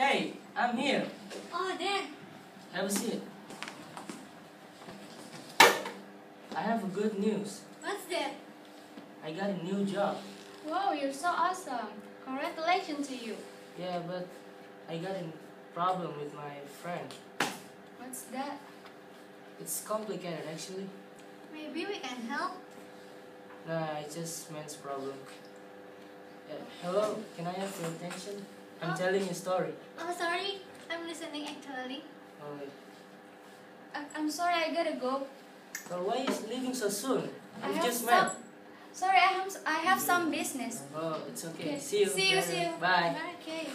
Hey, I'm here. Oh, Dad. Have a seat. I have good news. What's that? I got a new job. Wow, you're so awesome. Congratulations to you. Yeah, but I got a problem with my friend. What's that? It's complicated, actually. Maybe we can help? Nah, I just meant problem. Hello, can I have your attention? I'm telling a story. Oh, sorry. I'm listening, actually. Oh, I'm sorry, I gotta go. Well, why is leaving so soon? We just met. Sorry, I have some business. Oh, it's okay. See you. See you. Bye. Okay.